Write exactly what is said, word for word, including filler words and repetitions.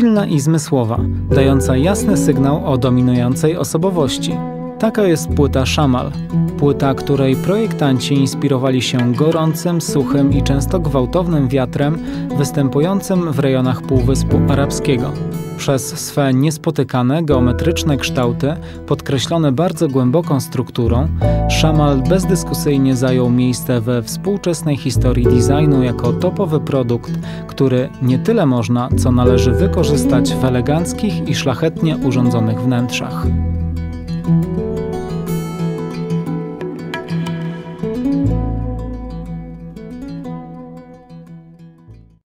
silna i zmysłowa, dająca jasny sygnał o dominującej osobowości. Taka jest płyta Shamal, płyta, której projektanci inspirowali się gorącym, suchym i często gwałtownym wiatrem występującym w rejonach Półwyspu Arabskiego. Przez swe niespotykane, geometryczne kształty, podkreślone bardzo głęboką strukturą, Shamal bezdyskusyjnie zajął miejsce we współczesnej historii designu jako topowy produkt, który nie tyle można, co należy wykorzystać w eleganckich i szlachetnie urządzonych wnętrzach.